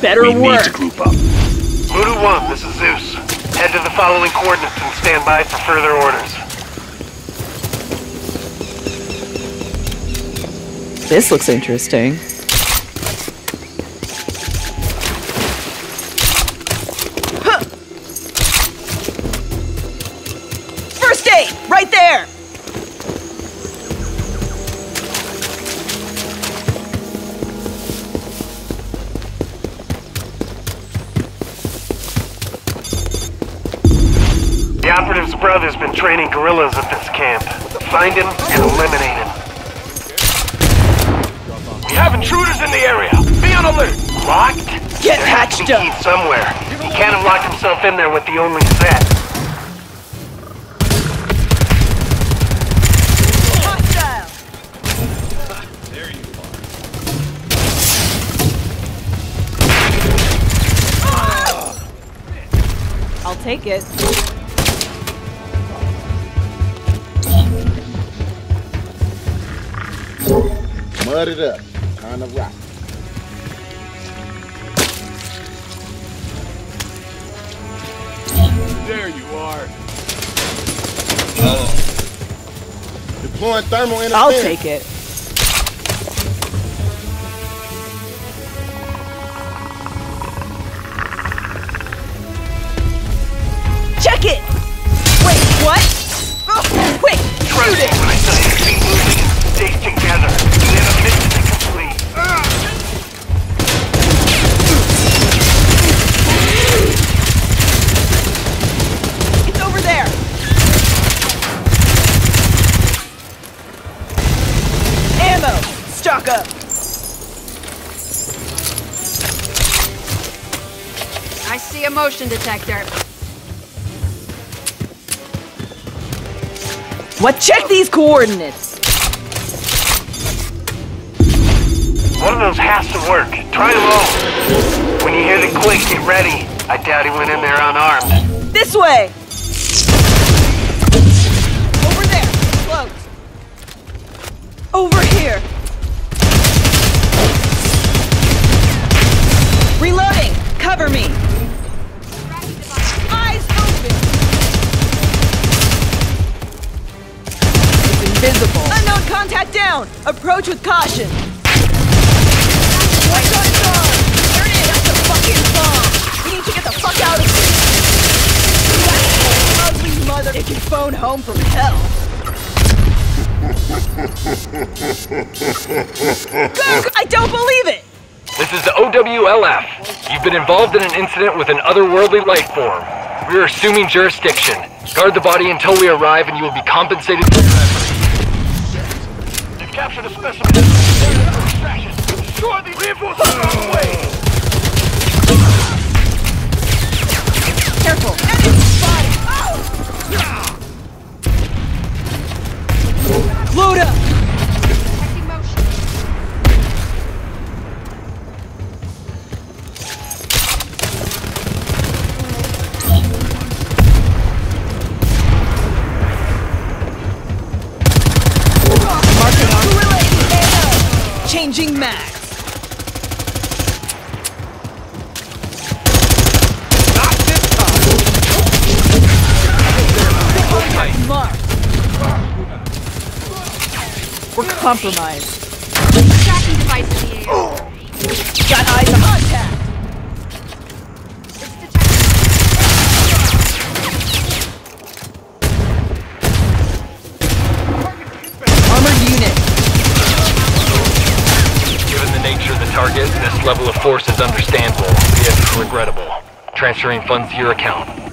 better work. We need to group up. Moodoo 1, this is Zeus. Head to the following coordinates and stand by for further orders. This looks interesting. Brother's been training guerrillas at this camp. Find him and eliminate him. We have intruders in the area. Be on alert. Locked? Get hatched up. There's a key somewhere. He can't have locked himself in there with the only set. Hostile. There you are. I'll take it. Mud it up, kind of rock. There you are. Deploying thermal interference. I'll take it. Check it. Wait, what? Oh, quick, shoot it. When I say keep moving, stay together. I see a motion detector. What? Check these coordinates. One of those has to work. Try them all. When you hear the click, get ready. I doubt he went in there unarmed. This way. Over there. Close. Over here. Reloading! Cover me! Eyes open! It's invisible. Unknown contact down! Approach with caution! What's on bomb? There it is! That's a fucking bomb! We need to get the fuck out of here! That ugly mother... It can phone home from hell! Gook! I don't believe it! This is the OWLF. You've been involved in an incident with an otherworldly life form. We are assuming jurisdiction. Guard the body until we arrive and you will be compensated for your efforts. They've captured a specimen. There's another distraction. Destroy the reinforcements on the way! Careful! Enemy spotted! Oh! Load up! Changing max. Not this time. We're compromised. Tracking device in the air. Got eyes on contact. Armored unit. Target, this level of force is understandable, if regrettable. Transferring funds to your account.